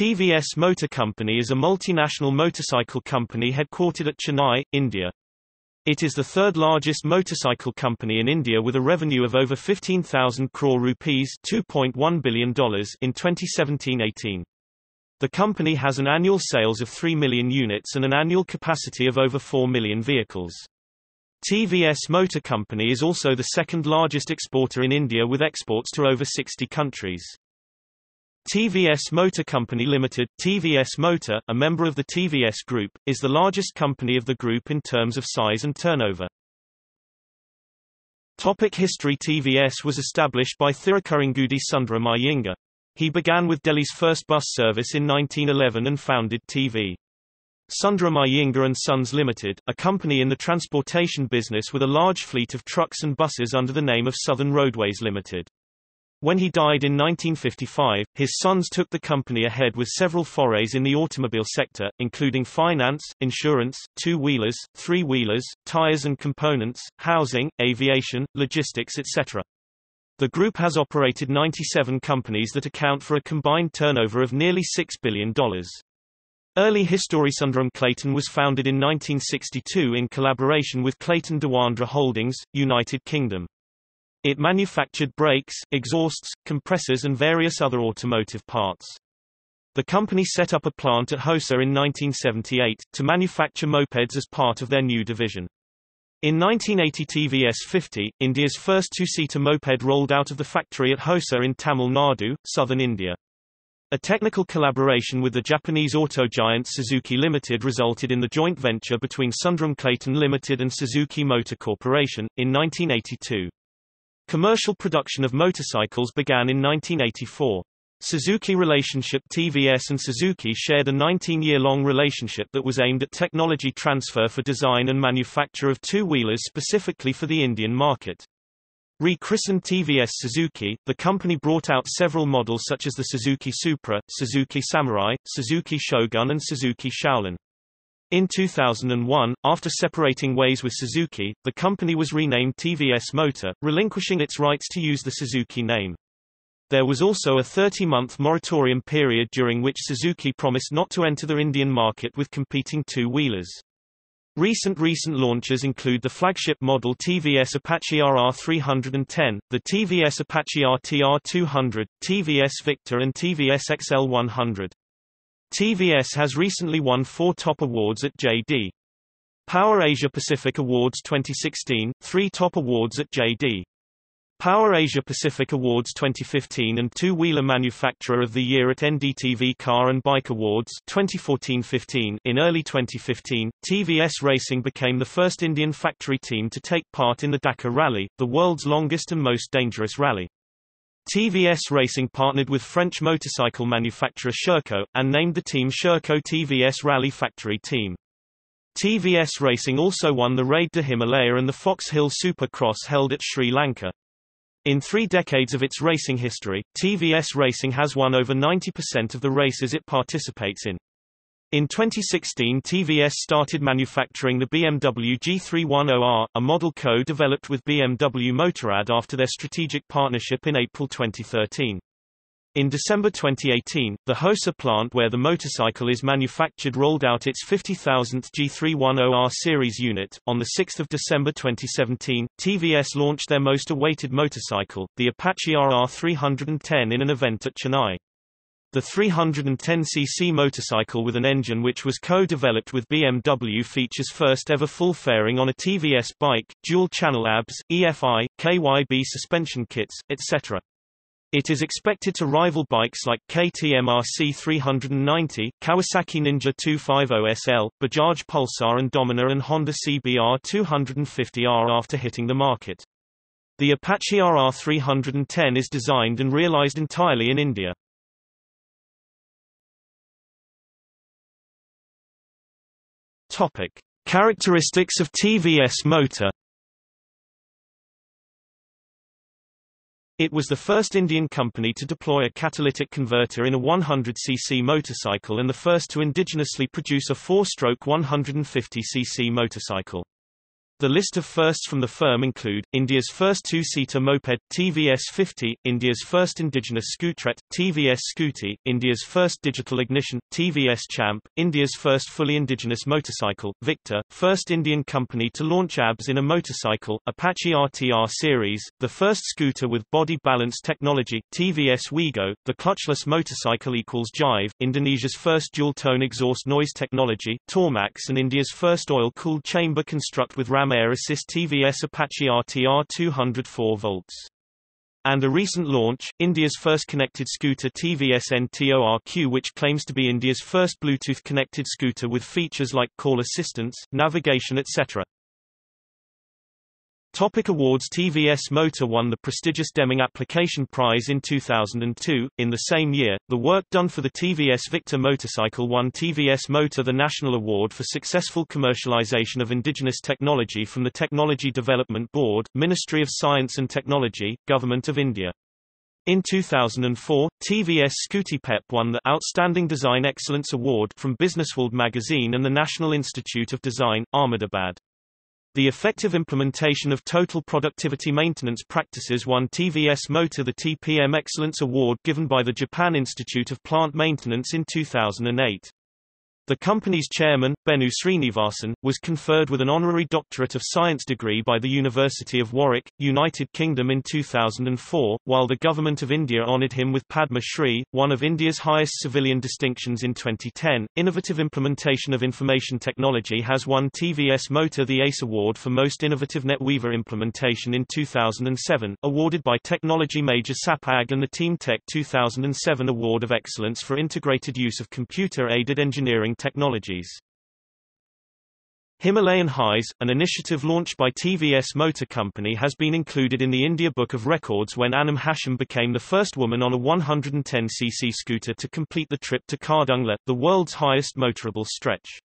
TVS Motor Company is a multinational motorcycle company headquartered at Chennai, India. It is the third largest motorcycle company in India with a revenue of over 15,000 crore rupees $2.1 billion in 2017-18. The company has an annual sales of 3 million units and an annual capacity of over 4 million vehicles. TVS Motor Company is also the second largest exporter in India with exports to over 60 countries. TVS Motor Company Limited, TVS Motor, a member of the TVS Group, is the largest company of the group in terms of size and turnover. Topic history. TVS was established by Thirukurungudi Sundaram Iyengar. He began with Delhi's first bus service in 1911 and founded TV. Sundaram Iyengar and Sons Limited, a company in the transportation business with a large fleet of trucks and buses under the name of Southern Roadways Limited. When he died in 1955, his sons took the company ahead with several forays in the automobile sector, including finance, insurance, two-wheelers, three-wheelers, tires and components, housing, aviation, logistics etc. The group has operated 97 companies that account for a combined turnover of nearly $6 billion. Early history. Sundaram Clayton was founded in 1962 in collaboration with Clayton Dewandre Holdings, United Kingdom. It manufactured brakes, exhausts, compressors and various other automotive parts. The company set up a plant at Hosa in 1978, to manufacture mopeds as part of their new division. In 1980 TVS 50, India's first two-seater moped rolled out of the factory at Hosa in Tamil Nadu, southern India. A technical collaboration with the Japanese auto giant Suzuki Limited resulted in the joint venture between Sundaram Clayton Limited and Suzuki Motor Corporation, in 1982. Commercial production of motorcycles began in 1984. Suzuki relationship. TVS and Suzuki shared a 19-year-long relationship that was aimed at technology transfer for design and manufacture of two-wheelers specifically for the Indian market. Rechristened TVS Suzuki, the company brought out several models such as the Suzuki Supra, Suzuki Samurai, Suzuki Shogun and Suzuki Shaolin. In 2001, after separating ways with Suzuki, the company was renamed TVS Motor, relinquishing its rights to use the Suzuki name. There was also a 30-month moratorium period during which Suzuki promised not to enter the Indian market with competing two-wheelers. Recent launches include the flagship model TVS Apache RR310, the TVS Apache RTR200, TVS Victor and TVS XL100. TVS has recently won 4 top awards at JD. Power Asia Pacific Awards 2016, 3 top awards at JD. Power Asia Pacific Awards 2015 and Two-Wheeler Manufacturer of the Year at NDTV Car and Bike Awards 2014-15. In early 2015, TVS Racing became the first Indian factory team to take part in the Dakar Rally, the world's longest and most dangerous rally. TVS Racing partnered with French motorcycle manufacturer Sherco, and named the team Sherco TVS Rally Factory Team. TVS Racing also won the Raid de Himalaya and the Fox Hill Supercross held at Sri Lanka. In 3 decades of its racing history, TVS Racing has won over 90% of the races it participates in. In 2016 TVS started manufacturing the BMW G310R, a model co-developed with BMW Motorrad after their strategic partnership in April 2013. In December 2018, the Hosa plant where the motorcycle is manufactured rolled out its 50,000th G310R series unit. On 6 December 2017, TVS launched their most awaited motorcycle, the Apache RR310 in an event at Chennai. The 310cc motorcycle with an engine which was co-developed with BMW features first ever full fairing on a TVS bike, dual-channel ABS, EFI, KYB suspension kits, etc. It is expected to rival bikes like KTM RC390, Kawasaki Ninja 250SL, Bajaj Pulsar and Dominar and Honda CBR250R after hitting the market. The Apache RR310 is designed and realized entirely in India. Topic: Characteristics of TVS Motor. It was the first Indian company to deploy a catalytic converter in a 100cc motorcycle and the first to indigenously produce a 4-stroke 150cc motorcycle. The list of firsts from the firm include, India's first two-seater moped, TVS 50, India's first indigenous scootret, TVS Scooty, India's first digital ignition, TVS Champ, India's first fully indigenous motorcycle, Victor, first Indian company to launch ABS in a motorcycle, Apache RTR series, the first scooter with body balance technology, TVS Wego, the clutchless motorcycle equals Jive, Indonesia's first dual-tone exhaust noise technology, Tormax, and India's first oil-cooled chamber construct with ram air assist, TVS Apache RTR200 4V. And a recent launch, India's first connected scooter TVS NTORQ, which claims to be India's first Bluetooth-connected scooter with features like call assistance, navigation etc. Topic awards. TVS Motor won the prestigious Deming Application Prize in 2002. In the same year, the work done for the TVS Victor motorcycle won TVS Motor the National Award for Successful Commercialization of Indigenous Technology from the Technology Development Board, Ministry of Science and Technology, Government of India. In 2004, TVS Scooty Pep won the Outstanding Design Excellence Award from Businessworld magazine and the National Institute of Design, Ahmedabad. The effective implementation of total productivity maintenance practices won TVS Motor the TPM Excellence Award given by the Japan Institute of Plant Maintenance in 2008. The company's chairman, Benu Srinivasan, was conferred with an honorary doctorate of science degree by the University of Warwick, United Kingdom in 2004, while the Government of India honoured him with Padma Shri, one of India's highest civilian distinctions in 2010. Innovative implementation of information technology has won TVS Motor the ACE Award for Most Innovative NetWeaver Implementation in 2007, awarded by technology major SAPAG, and the TeamTech 2007 Award of Excellence for Integrated Use of Computer-Aided Engineering Technologies. Himalayan Highs, an initiative launched by TVS Motor Company, has been included in the India Book of Records when Anam Hashim became the first woman on a 110cc scooter to complete the trip to Kardungla, the world's highest motorable stretch.